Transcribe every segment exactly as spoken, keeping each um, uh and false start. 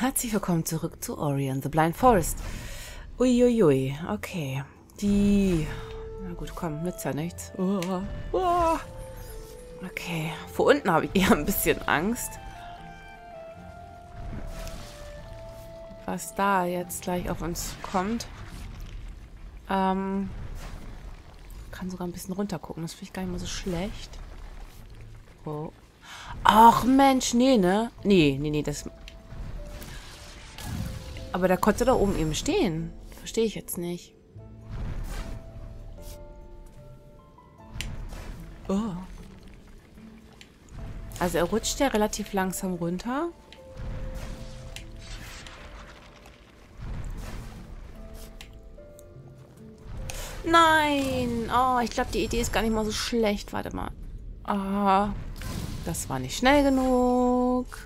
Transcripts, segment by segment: Herzlich willkommen zurück zu Ori and the Blind Forest. Uiuiui, okay. Die... Na gut, komm, nützt ja nichts. Okay, vor unten habe ich eher ein bisschen Angst. Was da jetzt gleich auf uns kommt. Ähm... Kann sogar ein bisschen runter gucken, das finde ich gar nicht mal so schlecht. Oh. Ach Mensch, nee, ne? Nee, nee, nee, das... Aber der konnte da oben eben stehen. Verstehe ich jetzt nicht. Oh. Also er rutscht ja relativ langsam runter. Nein! Oh, ich glaube, die Idee ist gar nicht mal so schlecht. Warte mal. Ah, das war nicht schnell genug.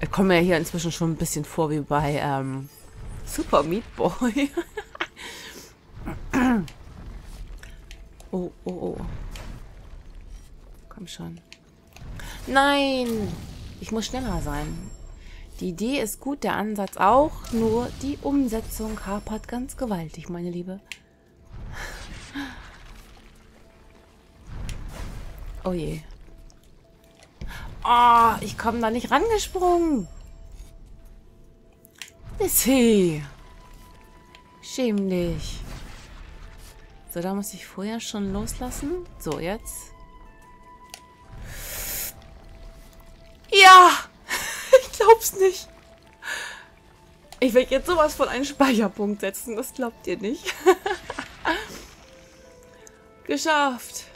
Ich komme ja hier inzwischen schon ein bisschen vor wie bei ähm, Super Meat Boy. Oh, oh, oh. Komm schon. Nein! Ich muss schneller sein. Die Idee ist gut, der Ansatz auch, nur die Umsetzung hapert ganz gewaltig, meine Liebe. Oh je. Oh, ich komme da nicht rangesprungen. Missy. Schäm dich. So, da muss ich vorher schon loslassen. So, jetzt. Ja! Ich glaub's nicht. Ich will jetzt sowas von einen Speicherpunkt setzen. Das glaubt ihr nicht. Geschafft.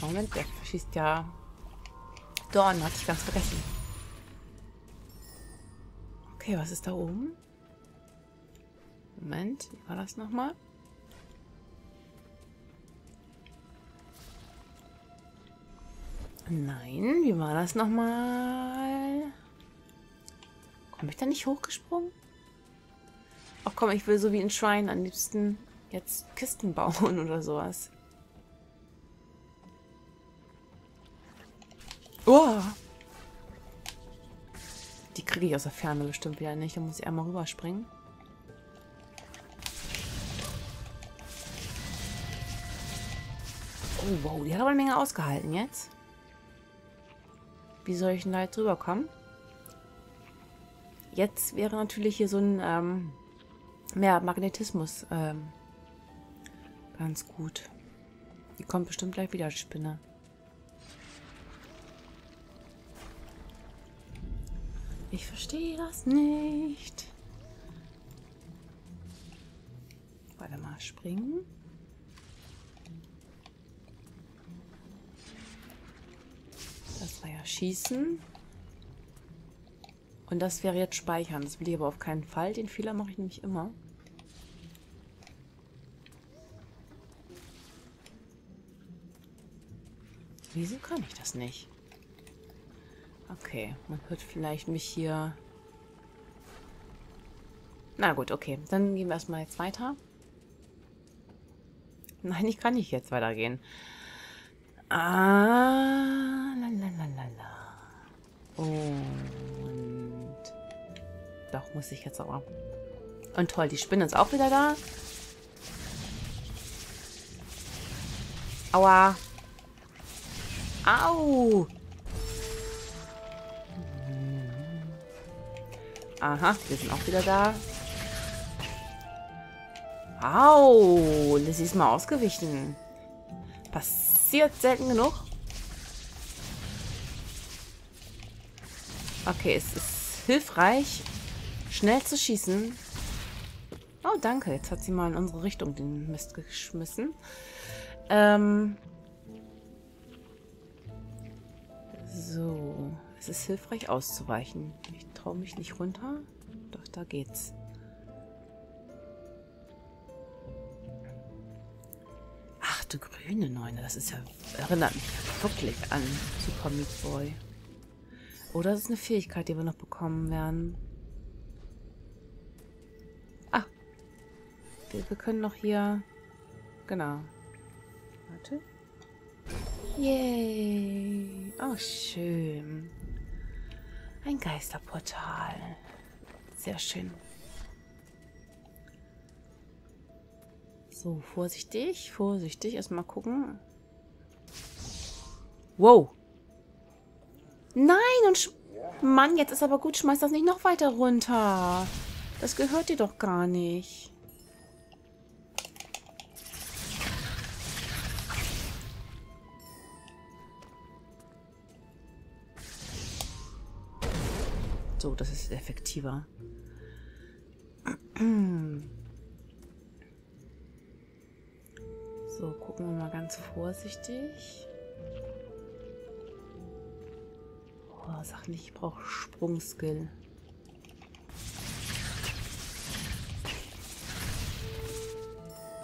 Moment, der schießt ja Dorn, hatte ich ganz vergessen. Okay, was ist da oben? Moment, wie war das nochmal? Nein, wie war das nochmal? Komm ich da nicht hochgesprungen? Ach komm, ich will so wie ein Schwein am liebsten jetzt Kisten bauen oder sowas. Oh. Die kriege ich aus der Ferne bestimmt wieder nicht. Da muss ich einmal rüberspringen. Oh, wow. Die hat aber eine Menge ausgehalten jetzt. Wie soll ich denn da jetzt rüberkommen? Jetzt wäre natürlich hier so ein ähm, mehr Magnetismus ähm, ganz gut. Die kommt bestimmt gleich wieder, die Spinne. Ich verstehe das nicht. Warte mal, springen. Das war ja schießen. Und das wäre jetzt speichern. Das will ich aber auf keinen Fall. Den Fehler mache ich nämlich immer. Wieso kann ich das nicht? Okay, man hört vielleicht mich hier... Na gut, okay. Dann gehen wir erstmal jetzt weiter. Nein, ich kann nicht jetzt weitergehen. Ah, la la la la la. Und... Doch, muss ich jetzt aber. Und toll, die Spinne ist auch wieder da. Aua. Au. Aha, wir sind auch wieder da. Au, Lizzie ist mal ausgewichen. Passiert selten genug. Okay, es ist hilfreich, schnell zu schießen. Oh, danke. Jetzt hat sie mal in unsere Richtung den Mist geschmissen. Ähm. So. Es ist hilfreich auszuweichen. Ich traue mich nicht runter. Doch, da geht's. Ach du grüne Neune, das ist ja, erinnert mich wirklich an Super Meat Boy. Oder es ist eine Fähigkeit, die wir noch bekommen werden. Ah. Wir, wir können noch hier... Genau. Warte. Yay. Oh, schön. Ein Geisterportal. Sehr schön. So, vorsichtig, vorsichtig. Erstmal gucken. Wow. Nein, und Mann, jetzt ist aber gut. Schmeiß das nicht noch weiter runter. Das gehört dir doch gar nicht. So, das ist effektiver. So, gucken wir mal ganz vorsichtig. Oh, sag nicht, ich brauche Sprungskill.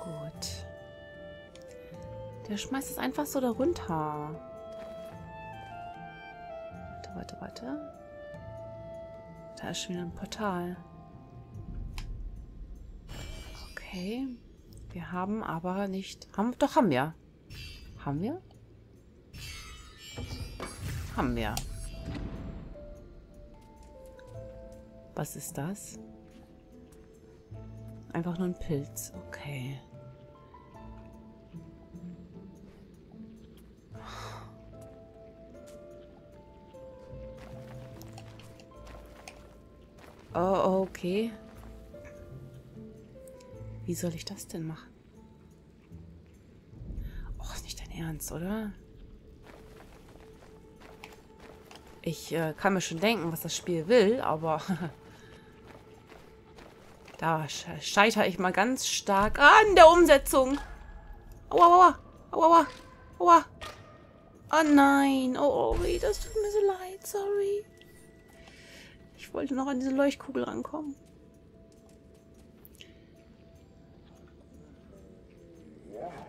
Gut. Der schmeißt es einfach so da runter. Warte, warte, warte. Da ist schon wieder ein Portal. Okay. Wir haben aber nicht... Haben, doch, haben wir. Haben wir? Haben wir. Was ist das? Einfach nur ein Pilz. Okay. Oh, okay. Wie soll ich das denn machen? Och, ist nicht dein Ernst, oder? Ich äh, kann mir schon denken, was das Spiel will, aber... da scheitere ich mal ganz stark an der Umsetzung. Aua, aua, aua, aua, aua. Oh nein, oh, oh, das tut mir so leid, sorry. Ich wollte noch an diese Leuchtkugel rankommen.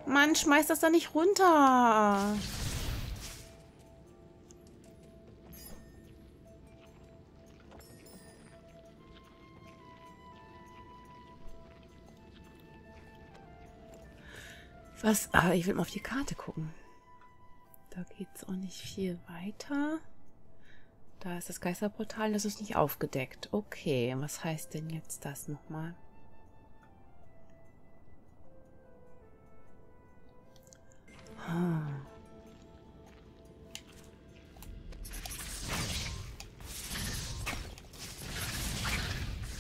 Mann, schmeiß das da nicht runter. Was? Ah, ich will mal auf die Karte gucken. Da geht's auch nicht viel weiter. Da ist das Geisterportal, das ist nicht aufgedeckt. Okay, was heißt denn jetzt das nochmal? Hm.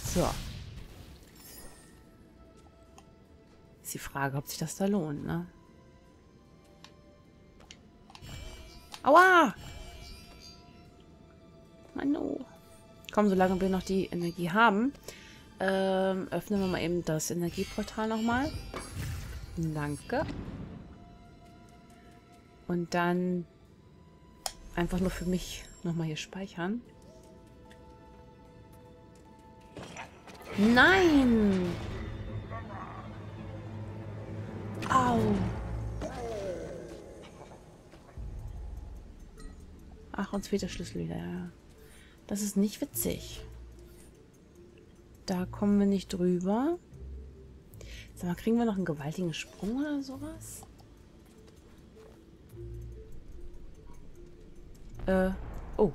So. Ist die Frage, ob sich das da lohnt, ne? Aua! Manu. Komm, solange wir noch die Energie haben, ähm, öffnen wir mal eben das Energieportal nochmal. Danke. Und dann einfach nur für mich nochmal hier speichern. Nein! Au! Ach, uns fehlt der Schlüssel wieder, ja. Das ist nicht witzig. Da kommen wir nicht drüber. Sag mal, kriegen wir noch einen gewaltigen Sprung oder sowas? Äh, oh.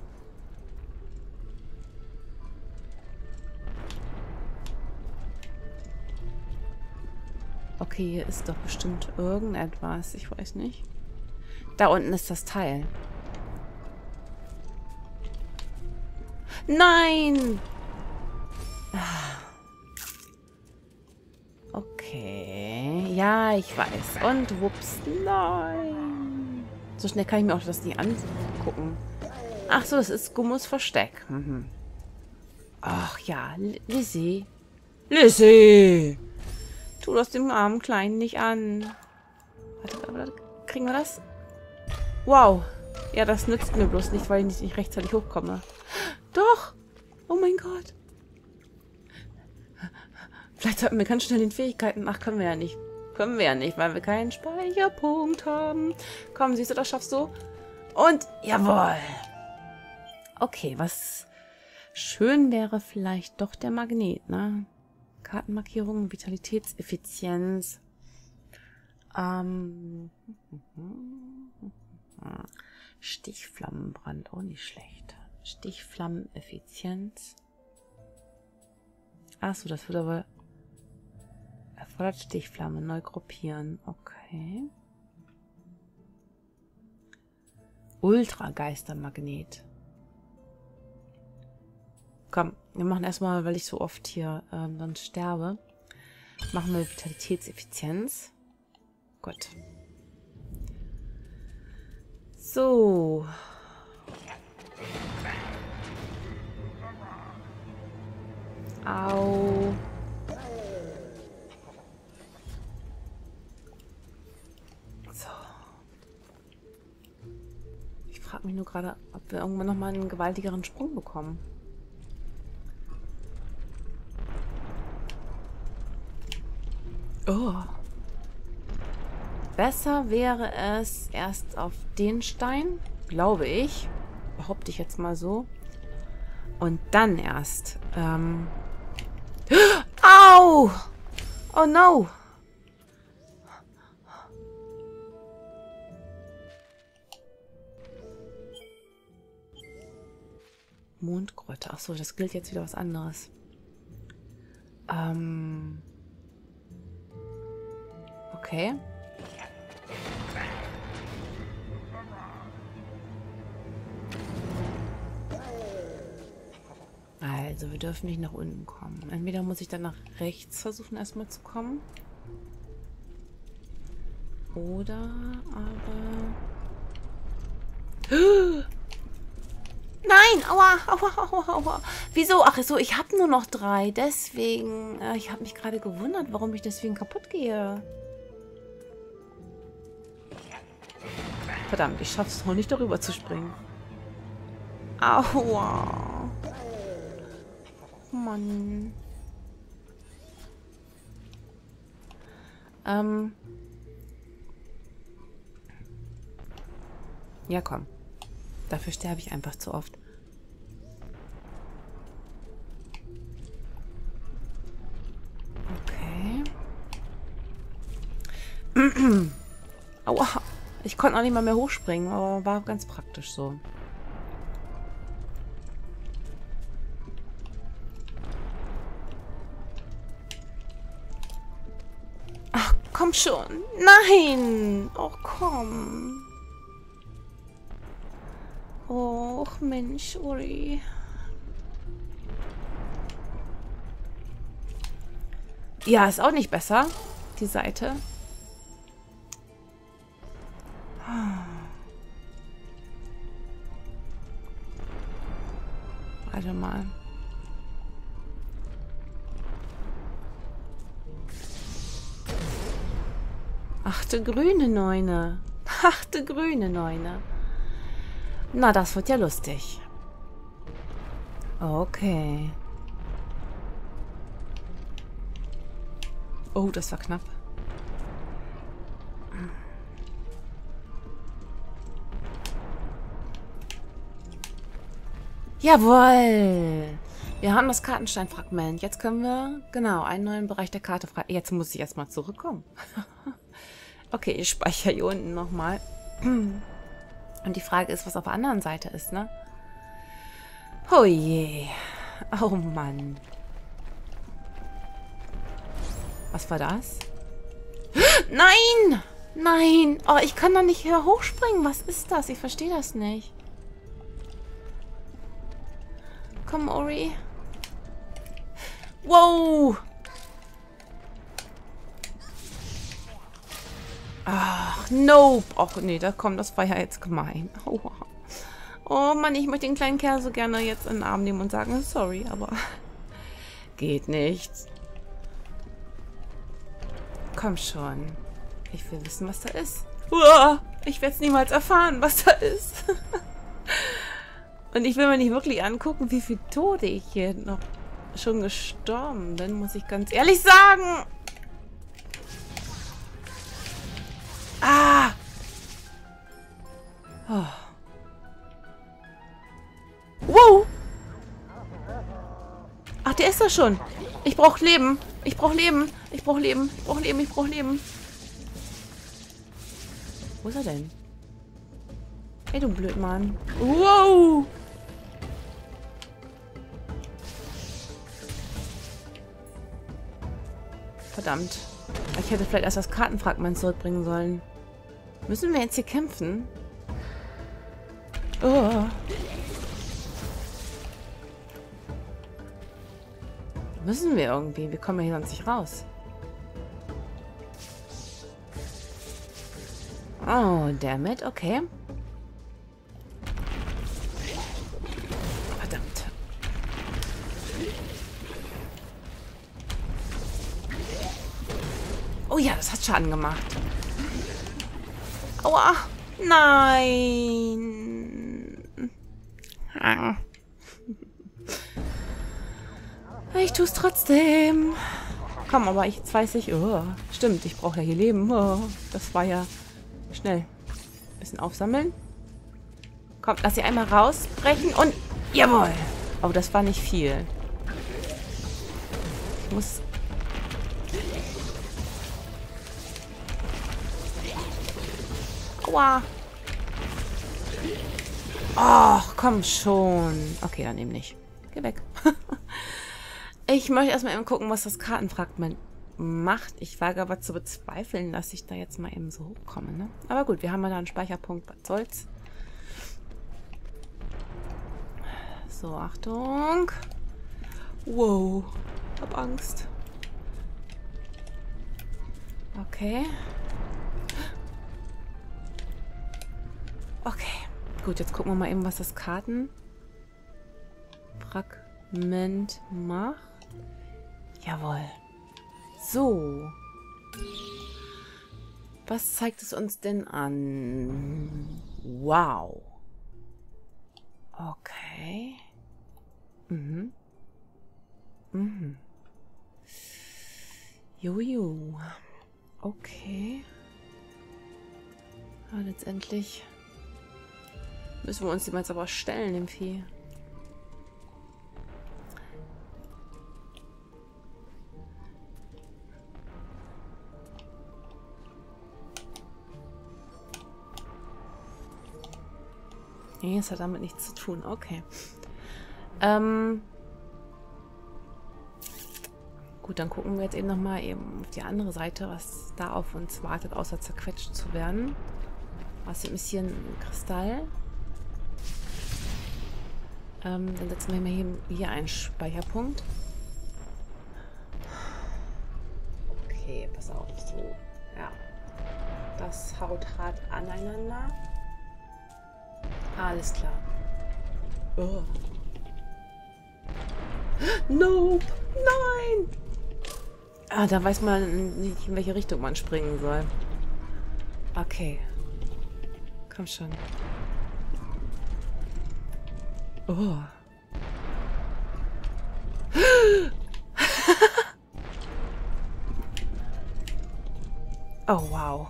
Okay, hier ist doch bestimmt irgendetwas. Ich weiß nicht. Da unten ist das Teil. Nein! Okay. Ja, ich weiß. Und wups. Nein. So schnell kann ich mir auch das nicht angucken. Ach so, das ist Gummus Versteck. Mhm. Ach ja, Lizzie. Lizzie! Tu das dem armen Kleinen nicht an. Warte, warte, kriegen wir das? Wow. Ja, das nützt mir bloß nicht, weil ich nicht rechtzeitig hochkomme. Doch! Oh mein Gott! Vielleicht sollten wir ganz schnell den Fähigkeiten... Ach, können wir ja nicht. Können wir ja nicht, weil wir keinen Speicherpunkt haben. Komm, siehst du, das schaffst du. Und jawohl! Okay, was schön wäre vielleicht doch der Magnet, ne? Kartenmarkierung, Vitalitätseffizienz. Ähm... Stichflammenbrand, oh nicht schlecht. Stichflammeneffizienz. Achso, das wird aber... Erfordert Stichflamme, neu gruppieren. Okay. Ultrageistermagnet. Komm, wir machen erstmal, weil ich so oft hier ähm, sonst sterbe, machen wir Vitalitätseffizienz. Gut. So. Au. So. Ich frage mich nur gerade, ob wir irgendwann nochmal einen gewaltigeren Sprung bekommen. Oh. Besser wäre es erst auf den Stein, glaube ich. Behaupte ich jetzt mal so. Und dann erst. Ähm Au! Oh no! Mondgrotte. Achso, das gilt jetzt wieder was anderes. Ähm... Okay. Also, wir dürfen nicht nach unten kommen. Entweder muss ich dann nach rechts versuchen, erstmal zu kommen. Oder aber... Nein! Aua! Aua! Aua! Aua! Wieso? Ach so, ich habe nur noch drei. Deswegen... Ich habe mich gerade gewundert, warum ich deswegen kaputt gehe. Verdammt, ich schaff's noch nicht, darüber zu springen. Aua. Mann. Ähm. Ja, komm. Dafür sterbe ich einfach zu oft. Okay. Aua. Ich konnte auch nicht mal mehr hochspringen, aber war ganz praktisch so. Ach, komm schon. Nein! Oh, komm. Oh, Mensch, Ori. Ja, ist auch nicht besser, die Seite. Warte mal. Ach, du grüne Neune. Ach, du grüne Neune. Na, das wird ja lustig. Okay. Oh, das war knapp. Jawohl! Wir haben das Kartensteinfragment. Jetzt können wir, genau, einen neuen Bereich der Karte fragen. Jetzt muss ich erstmal zurückkommen. Okay, ich speichere hier unten nochmal. Und die Frage ist, was auf der anderen Seite ist, ne? Oh je. Oh Mann. Was war das? Nein! Nein! Oh, ich kann da nicht höher hochspringen. Was ist das? Ich verstehe das nicht. Komm, Ori. Wow! Ach, nope. Ach, nee, da kommt, das war ja jetzt gemein. Aua. Oh Mann, ich möchte den kleinen Kerl so gerne jetzt in den Arm nehmen und sagen, sorry, aber geht nicht. Komm schon. Ich will wissen, was da ist. Uah, ich werde es niemals erfahren, was da ist. Und ich will mir nicht wirklich angucken, wie viel Tode ich hier noch schon gestorben bin, muss ich ganz ehrlich sagen. Ah! Oh. Wow! Ach, der ist da schon. Ich brauche Leben. Ich brauche Leben. Ich brauche Leben. Ich brauche Leben. Ich brauche Leben. Wo ist er denn? Ey, du Blödmann. Wow! Verdammt. Ich hätte vielleicht erst das Kartenfragment zurückbringen sollen. Müssen wir jetzt hier kämpfen? Oh. Müssen wir irgendwie. Wir kommen ja hier sonst nicht raus. Oh, dammit. Okay. Verdammt. Oh ja, das hat Schaden gemacht. Aua. Nein. Ah. Ich tue es trotzdem. Komm, aber ich, jetzt weiß ich... Oh, stimmt, ich brauche ja hier Leben. Oh, das war ja schnell. Ein bisschen aufsammeln. Komm, lass sie einmal rausbrechen und... Jawohl! Oh, das war nicht viel. Ich muss... Aua! Oh, komm schon. Okay, dann eben nicht. Geh weg. Ich möchte erstmal eben gucken, was das Kartenfragment macht. Ich wage aber zu bezweifeln, dass ich da jetzt mal eben so hochkomme. Ne? Aber gut, wir haben ja da einen Speicherpunkt. Was soll's? So, Achtung. Wow. Ich hab Angst. Okay. Okay. Gut, jetzt gucken wir mal eben, was das Kartenfragment macht. Jawohl. So. Was zeigt es uns denn an? Wow. Okay. Mhm. Mhm. Jojo. Okay. Ja, letztendlich müssen wir uns dem jetzt aber stellen, dem Vieh. Nee, es hat damit nichts zu tun. Okay. Ähm Gut, dann gucken wir jetzt eben nochmal eben auf die andere Seite, was da auf uns wartet, außer zerquetscht zu werden. Was ist hier ein Kristall? Ähm, dann setzen wir mal hier, hier einen Speicherpunkt. Okay, pass auf. So. Ja. Das haut hart aneinander. Alles klar. Oh. Nope! Nein! Ah, da weiß man nicht, in welche Richtung man springen soll. Okay. Komm schon. Oh. Oh, wow.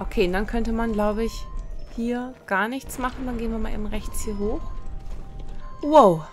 Okay, und dann könnte man, glaube ich... Hier gar nichts machen. Dann gehen wir mal eben rechts hier hoch. Wow.